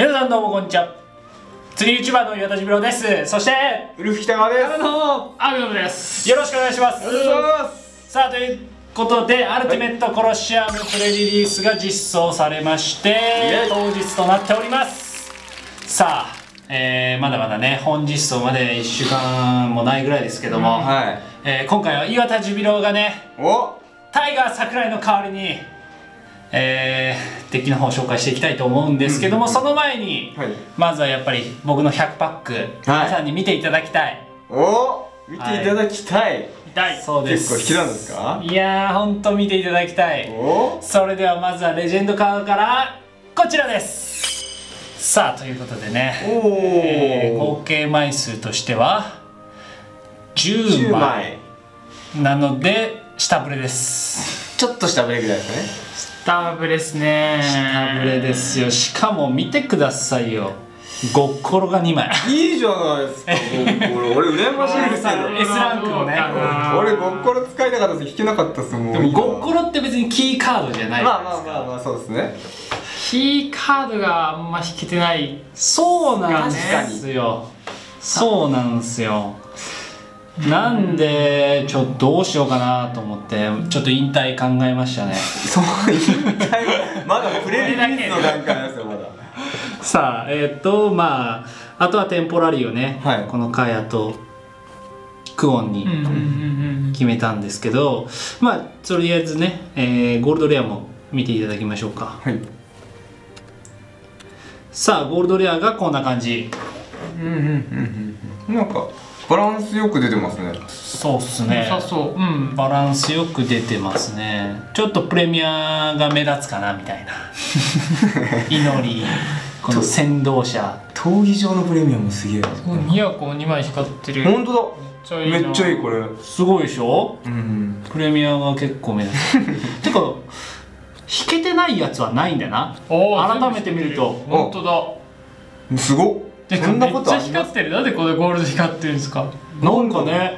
皆さんどうもこんにちは。釣り YouTuber の岩田治郎です。そしてウルフ北川です。アグノムです。よろしくお願いします。よろしくお願いします。さあということで、アルティメットコロシアムプレリリースが実装されまして当日となっております。さあ、まだまだね、本実装まで1週間もないぐらいですけども、今回は岩田治郎がね、タイガー桜井の代わりにデッキの方を紹介していきたいと思うんですけども、その前に、まずはやっぱり僕の100パック、皆さんに見ていただきたい。見ていただきたい。そうです。結構引きなんですか。いやー、ほんと見ていただきたい。それではまずはレジェンドカードからこちらです。さあということでね、合計枚数としては10枚なので下振れです。ちょっと下振れぐらいですかね。下振れですね。下振れですよ。しかも見てくださいよ、ゴッコロが2枚。いいじゃないですか。俺羨ましいですけど、 S ランクのね、俺ゴッコロ使いたかったです。引けなかったですもん。でもゴッコロって別にキーカードじゃないですか。まあそうですね。キーカードがあんま引けてない。そうなんですよ。そうなんですよ。なんでちょっとどうしようかなと思ってちょっと引退考えましたね。そう、引退まだプレリリースの段階ですよ、まだ。さあまああとはテンポラリーをね、このカヤとクオンに決めたんですけど、まあとりあえずね、ゴールドレアも見ていただきましょうか。さあゴールドレアがこんな感じ。なんかバランスよく出てますね。そうっすね。バランスよく出てますね。ちょっとプレミアが目立つかなみたいな祈り、この先導車闘技場のプレミアもすげえ。宮古2枚光ってる。本当だ、めっちゃいい。これすごいでしょ。プレミアが結構目立つ。てか引けてないやつはないんだよな、改めて見ると。本当だ、すごっ。こんなことめっちゃ光ってる。なんでこれゴールド光ってるんですか。なんかね、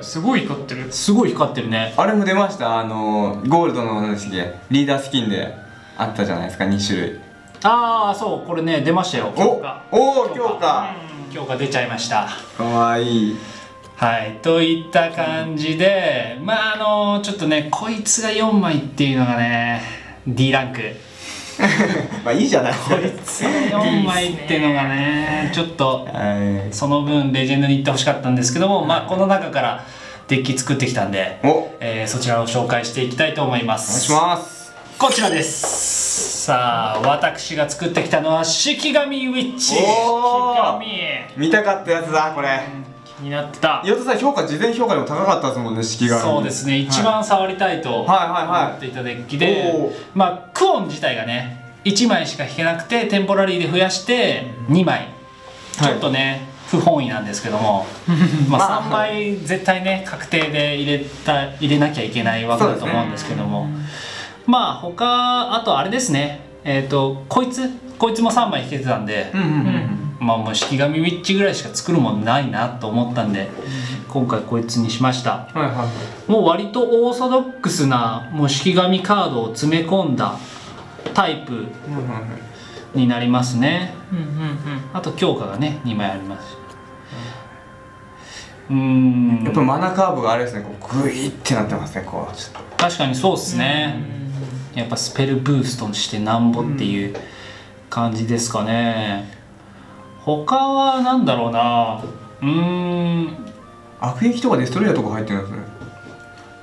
すごい光ってる。すごい光ってるね。あれも出ました、ゴールドの何でしたっけ、リーダースキンであったじゃないですか、2種類。ああそう、これね出ましたよ。強化出ちゃいました。かわいい。はいといった感じで、まあちょっとね、こいつが4枚っていうのがね D ランクまあいいじゃない。こいつ4枚っていうのがね、ちょっとその分レジェンドに行ってほしかったんですけども、まあこの中からデッキ作ってきたんで、そちらを紹介していきたいと思います。お願いします。こちらです。さあ私が作ってきたのは式神ウィッチ。見たかったやつだ、これ。気になってた。岩田さん、事前評価でも高かったですもんね、式神。そうですね、一番触りたいと思っていたデッキで、まあクオン自体がね1枚しか引けなくて、テンポラリーで増やして2枚、ちょっとね不本意なんですけども、まあ3枚絶対ね確定で入れなきゃいけないわけだと思うんですけども、まあ他、あとあれですね、こいつも3枚引けてたんで、まあもう式神ウィッチぐらいしか作るもんないなと思ったんで、今回こいつにしました。もう割とオーソドックスな、もう式神カードを詰め込んだタイプになりますね。あと強化がね2枚ありますし、やっぱマナカーブがあれですね、こうグイってなってますね。こう確かにそうですね、やっぱスペルブーストしてなんぼっていう感じですかね。他はなんだろうな、悪役とかデストロイヤーとか入ってるんですね。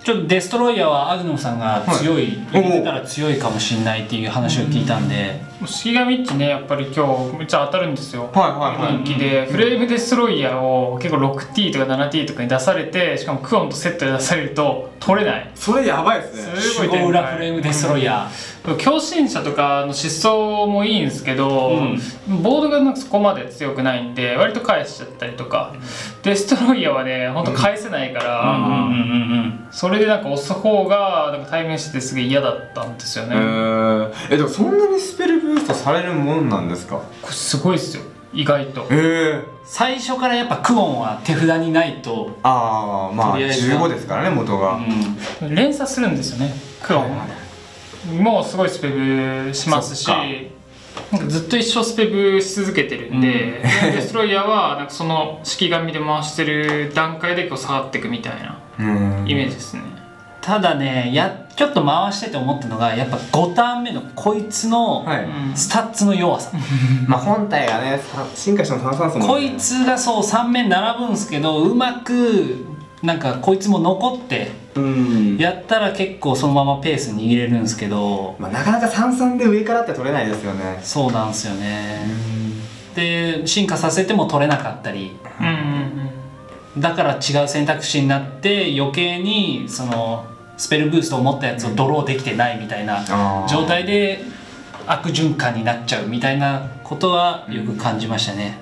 ちょっとデストロイヤーはアグノムさんが強い、入れてたら強いかもしれないっていう話を聞いたんで、式神ウィッチね、やっぱり今日めっちゃ当たるんですよ。人気でフレームデストロイヤーを結構 6T とか 7T とかに出されて、しかもクオンとセットで出されると取れない。それやばいですね。すごい裏フレームデストロイヤー、強振者とかの失踪もいいんですけど、ボードがなんかそこまで強くないんで割と返しちゃったりとか、デストロイヤーはねほんと返せないから、それでなんか押す方がなんか対面しててすげえ嫌だったんですよね。でもそんなにスペルブーストされるもんなんですか。これすごいですよ、意外と。最初からやっぱクオンは手札にないと。ああまあ15ですからね、元が。連鎖するんですよね、クオンは。もうすごいスペルしますし、なんかずっと一生スペブし続けてるんで、デストロイヤーはなんかその式紙で回してる段階で結構下がっていくみたいなイメージですね。ただね、ちょっと回してて思ったのがやっぱ5ターン目のこいつのスタッツの弱さ、まあ本体がね進化したのサンサンスもこいつがそう3面並ぶんですけど、うまくなんかこいつも残ってやったら結構そのままペース握れるんですけど、まあなかなか三々で上からって取れないですよね。そうなんですよね。で進化させても取れなかったり、だから違う選択肢になって余計にそのスペルブーストを持ったやつをドローできてないみたいな状態で悪循環になっちゃうみたいなことはよく感じましたね。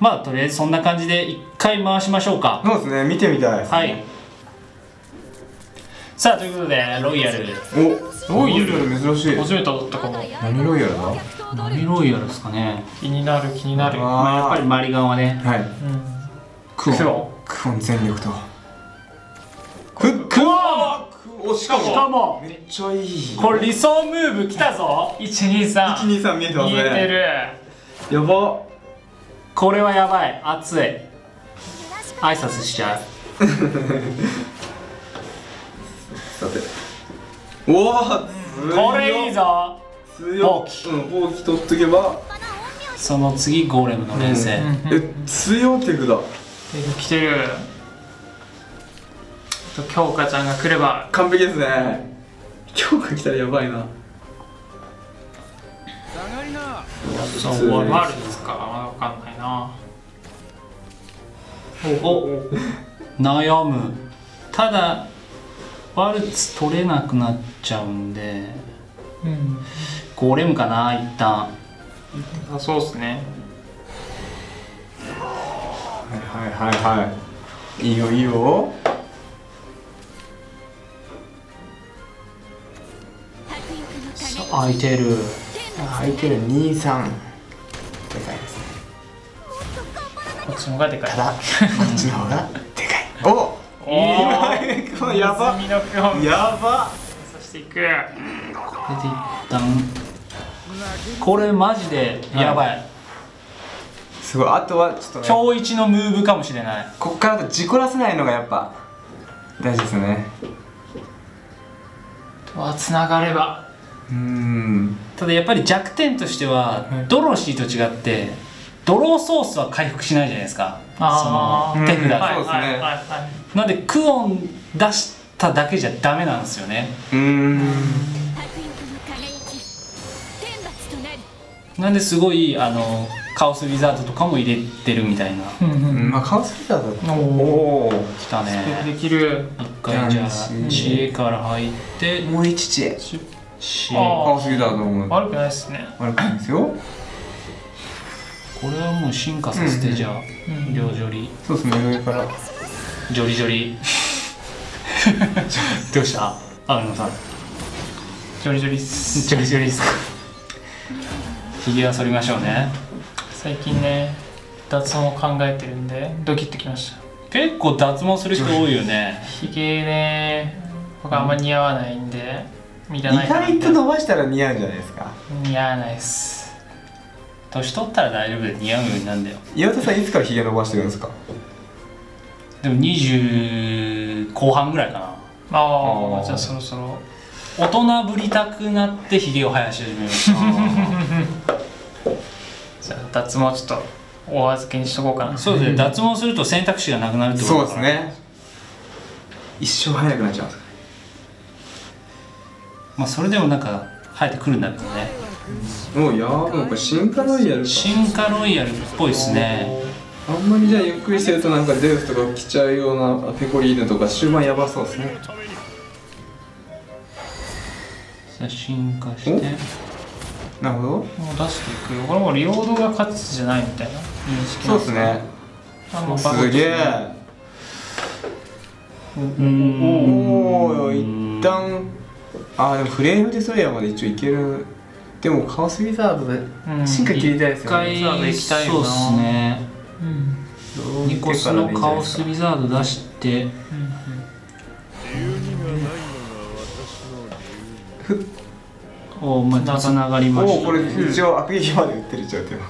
まあとりあえずそんな感じで1回回しましょうか。そうですね、見てみたいですね。はい、さあということでロイヤル、おロイヤル珍しい、初めて踊ったかも。何ロイヤルだ、何ロイヤルですかね。気になる気になる。まあやっぱりマリガンはね、はい、クオンクオン全力とお、しかもめっちゃいい。これ理想ムーブきたぞ。123見えてますね。見えてる。やば、これはやばい。熱い。挨拶しちゃう。さて、おお、これいいぞ。強気、強気取っとけば。その次ゴーレムの連戦。強テクだ。テク来てる。京香ちゃんが来れば完璧ですね。京香来たらやばいな。そう、終わるんですか、わかんないな。お悩む。ただワルツ取れなくなっちゃうんで、ゴーレムかな一旦。あ、そうですね。はいはいはいはい、いいよいいよ。空いてる、空いてる。23でかいですね。こっちの方がでかい、ただこっちの方がでかい。おお、やばやば。そしていく、これで一旦、これマジでやばい。すごい。あとはちょっとね、今日一のムーブかもしれない。こっからだと事故らせないのがやっぱ大事ですね。とはつながれば、ただやっぱり弱点としてはドロシーと違ってドローソースは回復しないじゃないですか、その手札で。なんでクオン出しただけじゃダメなんですよね。なんですごいカオスウィザードとかも入れてるみたいな。カオスウィザード、おおきたね。できる。一回じゃあ知恵から入って、もう一知恵。ああ、すぎだと思う。悪くないですね。悪くないですよ。これはもう進化させて、じゃあ両ジョリ。そうですね、上からジョリジョリ。どうした安野さん、ジョリジョリっす、ジョリジョリっす。ひげは剃りましょうね。最近ね、脱毛を考えてるんでドキッときました。結構脱毛する人多いよね。ひげね、僕あんま似合わないんで、意外と伸ばしたら似合うんじゃないですか。似合わないっす。年取ったら大丈夫で似合うようになるんだよ。岩田さんいつからひげ伸ばしてるんですか。でも20後半ぐらいかな。ああ、じゃあそろそろ大人ぶりたくなってひげを生やし始めました。じゃあ脱毛ちょっとお預けにしとこうかな。そうですね、脱毛すると選択肢がなくなるってことだから。そうですね、一生生えなくなっちゃうんですか。まあそれでもなんか生えてくるんだけどね。もうやー、これ進化ロイヤルか。進化ロイヤルっぽいっすね。あんまりじゃあゆっくりしてるとなんかデウスとか来ちゃうようなペコリーヌとか終盤やばそうですね。さあ進化して、なるほど、もう出していくよ。これもうリオードが勝つじゃないみたいな認識なんですね。そうですね、すげえ。おお、一旦、あ、でもフレームデストレイヤーまで一応いける。でもカオスウィザードで進化切りたいですよね。一回行きたいよな。そうですね、ニコスのカオスウィザード出して、おお、また繋がりました、ね。もうこれ一応悪撃まで打ってるじゃん、でも。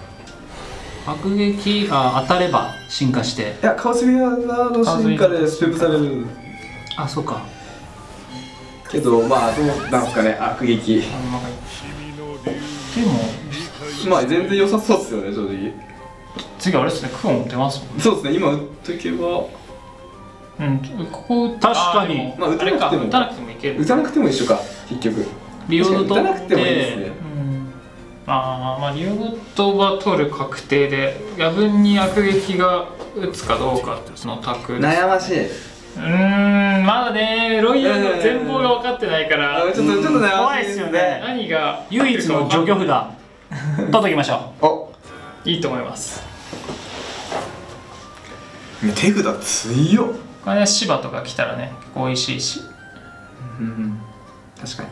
悪撃が当たれば進化して。いや、カオスミアの進化でスペープされる。あ、そうか。けど、まあ、どうなんですかね、悪撃。でも、まあ、全然良さそうですよね、正直。次あれですね、クオン打てますもんね。そうですね、今打っとけば。うん、ここ確かに打たなくてもいける。打たなくても一緒か、結局リオドと打たなくてもいいですね。ああ、まあリオドは取る確定で、夜分に悪撃が打つかどうかの択。悩ましい。うん、まだねロイヤルの全貌が分かってないから、ちょっと怖いですよね。何が唯一の除去札取っときましょう。お、いいと思います。手札強っ。これね、芝とか来たらね、結構美味しいし。うんうん、確かに。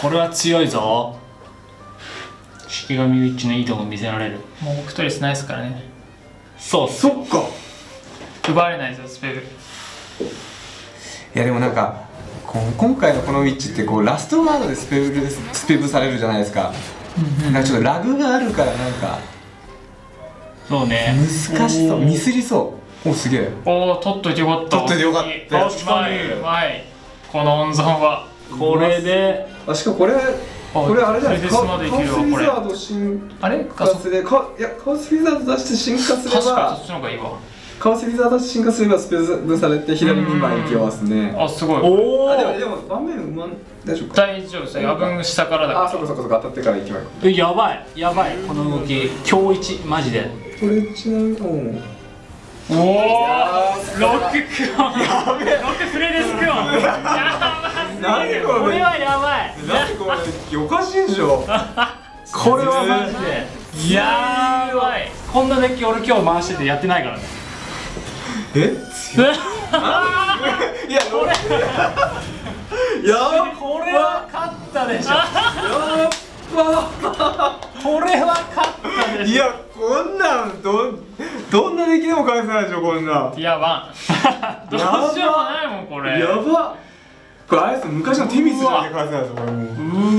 これは強いぞ。式神ウィッチのいいとこ見せられる。もう僕とレスないですからね。そう、そっか。奪われないぞ、スペル。いや、でもなんか、今回のこのウィッチって、こうラストワードでスペブされるじゃないですか。なんかちょっとラグがあるから、なんか。そうね。難しそう、ミスりそう。お、すげえ。おお、取っといてよかった。取っといてよかった。確かに。うまい。この温存は。これで。あ、しかもこれあれじゃないですか。カオスフィザード進化すれば、いや、カオスフィザード出して進化すれば。確かにそっちの方がいいわ。カオスフィザード出して進化すればスペースされて左2枚いけますね。あ、すごい。おお。でも盤面うまん大丈夫か。大丈夫です。夜分下からだから。あ、そこ当たってからいきまい。え、やばいこの動き。今日一マジで。これちなみに。おお、ロッククオン。やべえ、ロックフレデスクオン。やばすぎる。これはやばい。だってこれおかしいでしょ。これはマジでやばい。こんなデッキ俺今日回しててやってないからね。え？いや、これ。これは勝ったでしょ。これは勝ったでしょ。いや、こんなんどんな出来でも返せないでしょ、こんな。いやばどうしようもないもん、これ。やば。これあれです、昔のテミスじゃなきゃ返せないでしょ、これもう。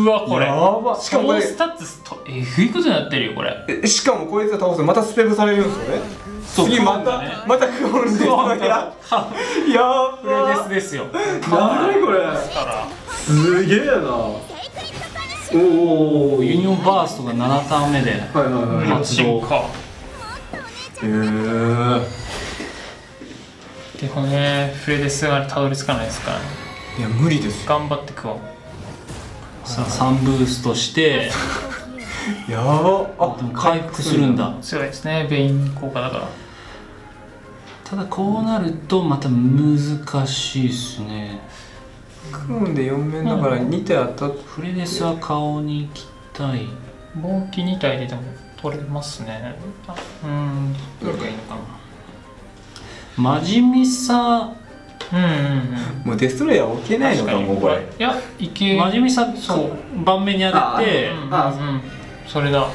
うわ、これやば。しかもこれスタッツとえぐいことになってるよ、これ。しかもこいつが倒すとまたスペブされるんですよね。次またクオンです。やばい。これですよ。なにこれ、すげえな。おお、ユニオンバーストが7ターン目で発動か。へえ。でもね、フレデスがたどり着かないですからね。いや、無理です。頑張って食おう。さあ、3ブーストしてやばっ。あ、でも回復するんだ。強いですね、ベイン効果だから。ただこうなるとまた難しいですね。クーンで4面だから2体当たって、フレデスは顔に行きたい。防気2体ででも取れますね。うん、どれがいいのかな。マジミサ、もうデストロイヤー置けないのかも、これ。いや、いけ。マジミサ盤面に当てて、それだ。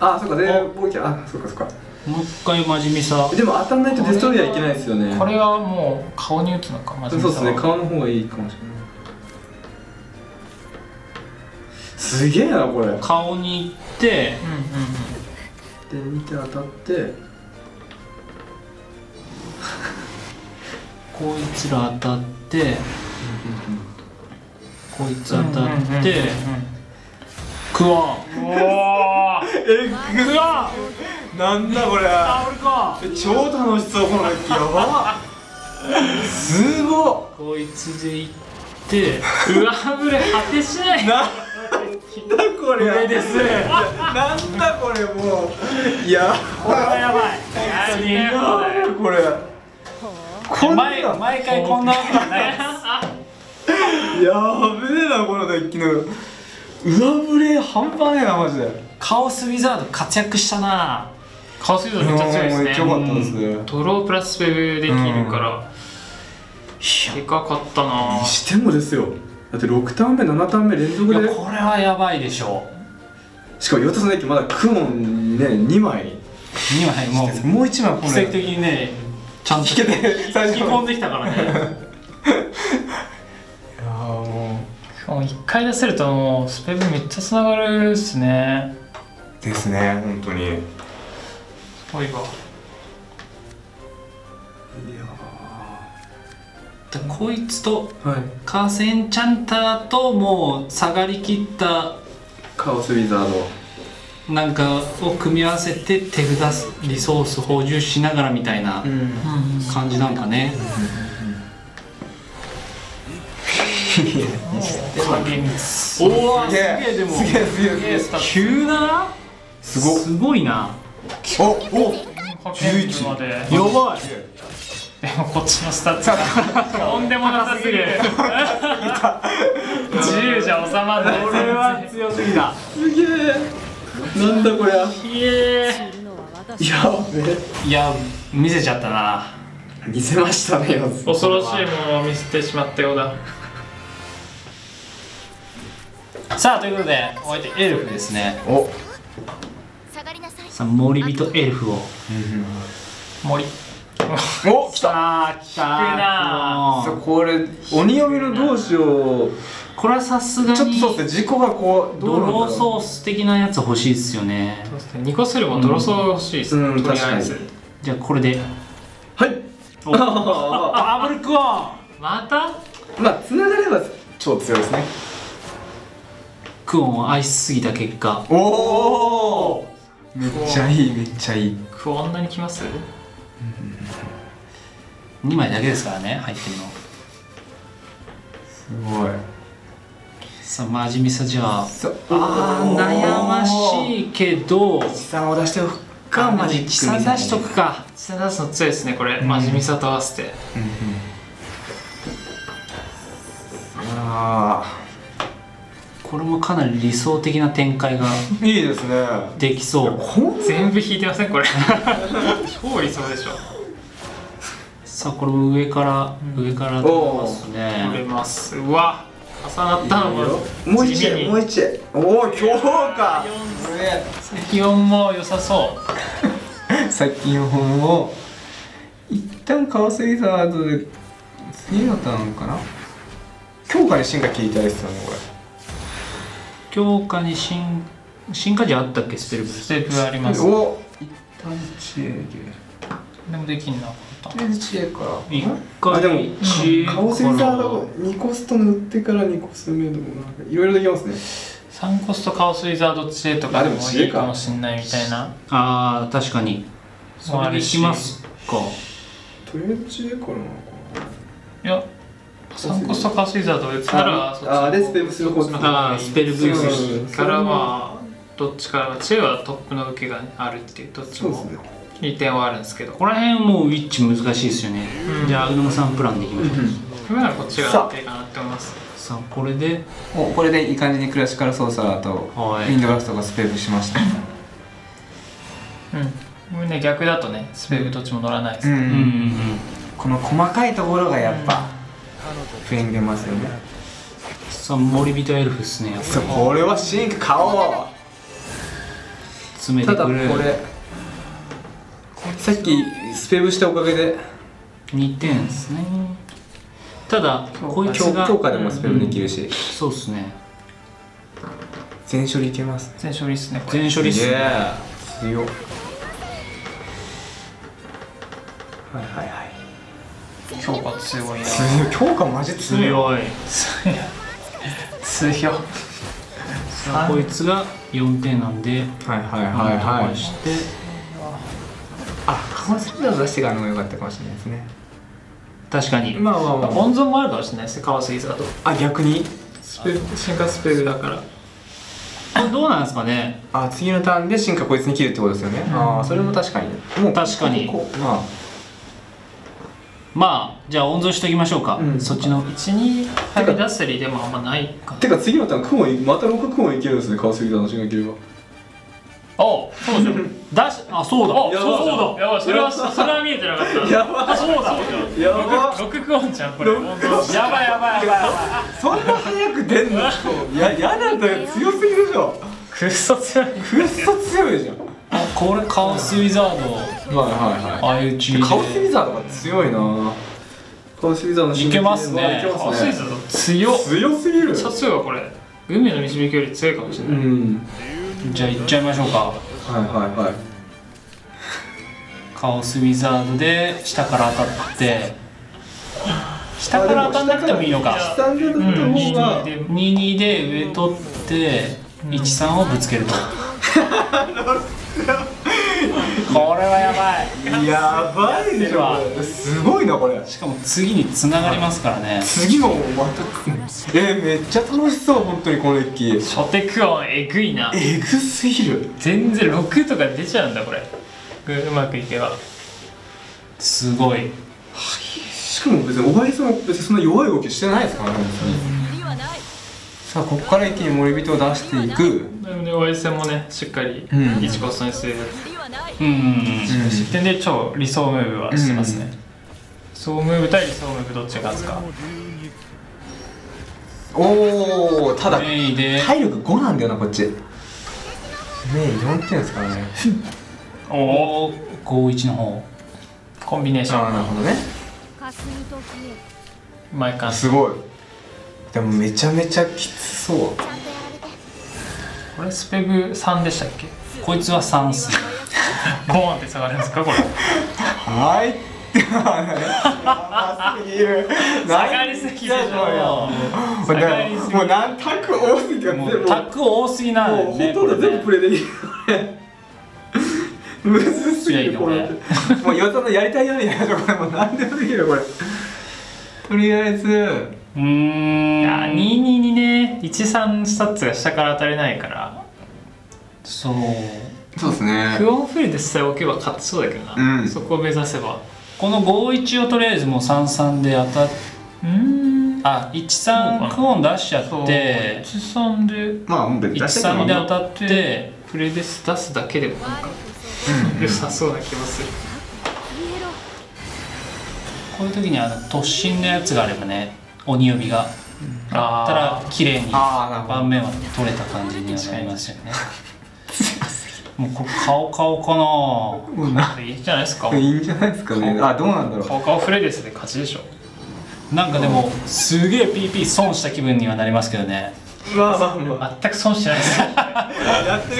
あ、そっか、で防気、あ、そっかそっか。もう一回マジミサ。でも当たらないとデストロイヤーいけないですよね。これはもう顔に打つのか、マジミサ。そうですね、顔の方がいいかもしれない。すげえな、これ。顔に行って、で、見て当たってこいつら当たって、こいつ当たって、クオン。おお、えっ、クオンなんだこれ。超楽しそう、このデッキ。やばすごい。こいつでいって、上振れ果てしない。なんだこれ、なんだこれ、もう。いや、これはやばい。やばい、これ。毎回こんなわけないです。やべえな、このデッキの上振れ半端ねえな、マジで。カオスウィザード活躍したな。カオスウィザードめっちゃ強いですね。めっちゃ良かったですね。ドロープラスウェブできるからでかかったな。にしてもですよ、だって6ターン目7ターン目連続で。いや、これはやばいでしょ。しかも岩田さんだっけ、まだクモンね、2枚もう1枚これ奇跡的にね、ちゃんと引き込んできたからね。いや1回出せるともうスペ分めっちゃつながるっすね。ですね、本当にすごいわ。いやこいつと、はい、カーセンチャンターともう下がりきったカオスウィザードなんかを組み合わせて手札リソース補充しながらみたいな感じなんかね。おお、すげえ、でも、すげえ、すげえ、急だな。すごいな。お、お、11まで。やばい。でも、こっちのスタッツが。とんでもなさすぎる。10じゃ収まらない。これは強すぎだ。すげえ。なんだこれ。いや、見せちゃったな。見せましたね。恐ろしいものを見せてしまったようだ。さあ、ということで、お相手エルフですね。お。さあ、森人エルフを。森。お、来た。来たな。これ、鬼嫁のどうしよう。これはさすがに。ちょっとそうですね、事故がこう、ドローソース的なやつ欲しいですよね。そうですね、ニコスルもドローソース欲しいです。うん、確かに。じゃあ、これで。はい。ダブルクオン。また。まあ、繋がれば、超強いですね。クオンを愛しすぎた結果。おお、めっちゃいい、めっちゃいい。クオンあんなにきます？2枚だけですからね、入ってるの。すごい。さあ、マジミサじゃあ。悩ましいけど。地産を出しておくか、マジ地産出しとくか。地産出すの強いですね、これ。マジミサと合わせて。ああ。これもかなり理想的な展開がいいですね。できそう。全部引いてませんこれ。超理想でしょ。さあこれも上から取れますね。取れます。うわ、重なったのもう一、もう一。おお、強化。さっき4も良さそう。さっき4も一旦カオスウィザードで次のターンかな。強化に進化聞いたやつだねこれ。強化に進化時あったっけ。ステルプあります。お、一旦知恵ででもできんなかった。知恵から1回、でもカオスウィザードを2コスト塗ってから2コスト目でもなんかいろいろできますね。3コストカオスウィザード知恵とかでもいいかもしんないみたいな。あー確かに。それでいきますか。とりあえず知恵からなのかな。いや3コストカースイザードを打つなら、あれスペルブスの方からスペルブースからはどっちからは知恵はトップの受けがあるっていう、どっちも2点はあるんですけど、ここら辺もうウィッチ難しいですよね。じゃあうのむさんプランでいきましょう。今ならこっちが安定かなって思います。さあこれでいい感じにクラシカル操作とウィンドガストがスペルブしました。うん、逆だとねスペルブどっちも乗らないですから、この細かいところがやっぱフェイン出ますよね。さあ森人エルフですね。これは進化買おう。詰めてくれ。ただこれさっきスペブしたおかげで2点ですね。ただこいつが強化でもスペブできるし、そうですね。全処理いけます。全処理っすね。全処理っすね。強。はいはいはい。強化強いな。強化マジ強い。強い。強い。こいつが4点なんで、はいはいはいはい。して、あ、カウンセルダー出してからのが良かったかもしれないですね。確かに。まあまあまあ。温存もあるかもしれないですね。カウンセルダーだと。あ、逆に。進化スペルだから。これどうなんですかね。あ、次のターンで進化こいつに切るってことですよね。ああ、それも確かに。もう確かに。まあ。まあ、じゃあ温存しておきましょうか。そっちの12張り出したりでもあんまないか。てか次のターンクオンまた6クオンいけるんですね。川杉さんの進化切れば。ああそうじゃん。あそうだそうだ。やばい、それは見えてなかった。やばい、そうだ6クオンじゃんこれ。やばいやばい。そんな早く出んのやだって強すぎるでしょ。クッソ強い、クッソ強いじゃん。これカオスウィザード、ああいうチームカオスウィザードが強いな。このシリーズのいけますね。シリーズ強すぎる。さすがこれ海の導きより強いかもしれない。じゃあいっちゃいましょうか。はいはいはい。カオスウィザードで下から当たって下から当たんなくてもいいのか。2-2で上取って1-3をぶつけると。これはやばい。やばいでしょ。すごいなこれ。しかも次に繋がりますからね。次もまためっちゃ楽しそう本当にこのデッキ。初手クオンえぐいな。えぐすぎる。全然6とか出ちゃうんだこれ。うまくいけば。すごい。しかも別におばいさんも別にそんな弱い動きしてないですからね。さあここから一気に森人を出していく。おばいさんもねしっかり1コストにする。失点で超理想ムーブはしてますね。そうムーブ対理想ムーブどっちが勝つか。おおただ体力5なんだよなこっち。ね4点ですからね。おお5-1の方コンビネーション。ああなるほどね。うまい感じ。すごい。でもめちゃめちゃきつそう。これスペグ3でしたっけ？こいつは3っす。ボーンって下がるんですかこれ。はい。下がりすぎる。下がりすぎでしょ。もう何タック多すぎて。もうタック多すぎなんで。もうほとんど全部プレーできる。むずすぎるこれ。もう岩田のやりたいようにやるとこれもう何でもできるこれ。とりあえず。2-2ね1-3スタッツが下から当たれないからそうですね。クオンフリーでさえ置けば勝てそうだけどな、うん、そこを目指せばこの5-1をとりあえずもう3-3で当たっあ1-3クオン出しちゃって1-3で当たってプレデス出すだけでもなんか良さそうな気もする。こういう時に突進のやつがあればね鬼呼びがあったら綺麗に盤面は取れた感じにはなりますよね。もうこれ顔かないいんじゃないですか。いいんじゃないですかね。あどうなんだろう。顔フレデスで勝ちでしょ。なんかでもすげえ PP 損した気分にはなりますけどね。全く損してないです。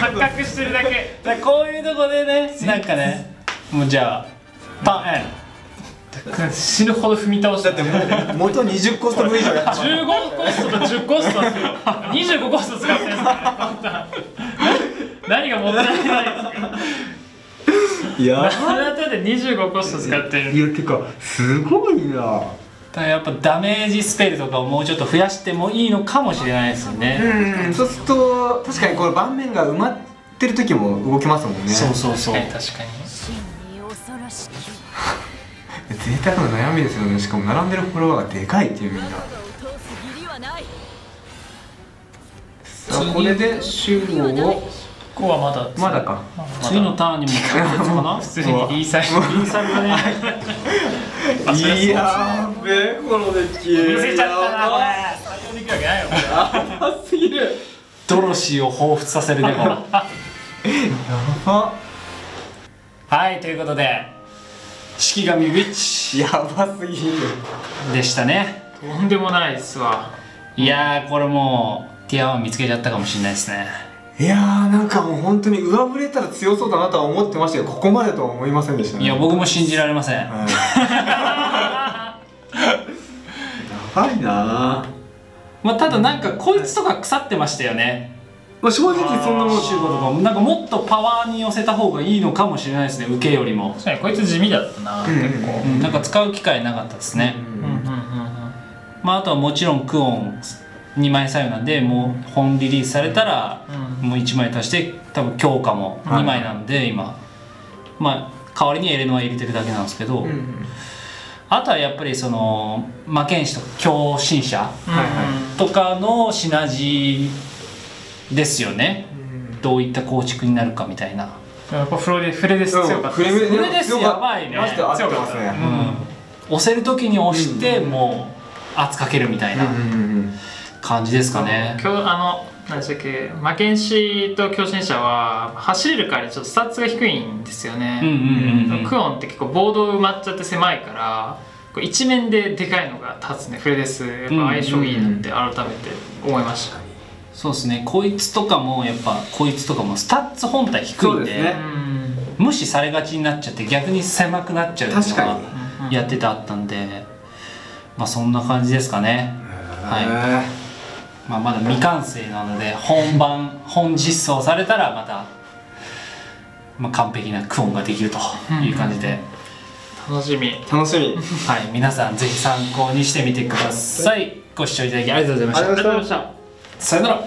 錯覚してるだけ。こういうとこでねなんかねもうじゃあパンエン死ぬほど踏み倒したって元20コスト分以上やった。15コストと10コストですよ。25コスト使ってるんですから何がもったいないですか。いや7手で25コスト使ってる。いやてかすごいな。だからやっぱダメージスペルとかをもうちょっと増やしてもいいのかもしれないですよね。うんそうすると確かにこれ盤面が埋まってる時も動きますもんね。そうそうそう確かに確かに贅沢な悩みですよね。しかも並んでるフォロワーがでかいっていうみんな。さあこれで集合をここはまだか次のターンにも普通に E サインだね。いやーべえこのデッキ見せちゃったな。これ採用できるわけないよ。やばすぎる。ドロシーを彷彿させるねこれ。やば。はいということで式神ウィッチやばすぎるでしたね。とんでもないっすわ。いやーこれもうティアワン見つけちゃったかもしれないですね。いやーなんかもう本当に上振れたら強そうだなとは思ってましたけどここまでとは思いませんでしたね。いや僕も信じられません、はい、やばいなー。まあただなんかこいつとか腐ってましたよね。まあ正直そんなもん中古とかなんかもっとパワーに寄せた方がいいのかもしれないですね。受けよりも確かにこいつ地味だったな結構、うん、なんか使う機会なかったですね。まああとはもちろんクオン2枚左右なんでもう本リリースされたらもう1枚足して多分強化も2枚なんで今まあ代わりにエレノア入れてるだけなんですけど、あとはやっぱりその魔剣士とか強振者とかのシナジーですよね。どういった構築になるかみたいな。やっぱフレデス強かった。フレデスやばいね。強かったね。押せる時に押してもう圧かけるみたいな感じですかね。今日何でしたっけ魔剣士と強振者は走れるからちょっとスタッツが低いんですよね。クオンって結構ボード埋まっちゃって狭いから。一面ででかいのが立つね、フレデスやっぱ相性いいなって改めて思いました。そうですね、こいつとかもやっぱこいつとかもスタッツ本体低いんで、ね、無視されがちになっちゃって逆に狭くなっちゃうっていうのがやっててあったんで、まあそんな感じですかね。はい。まあまだ未完成なので本番本実装されたらまた、まあ、完璧なクオンができるという感じで、楽しみ楽しみ、はい、皆さんぜひ参考にしてみてください。ご視聴いただきありがとうございました。さよなら。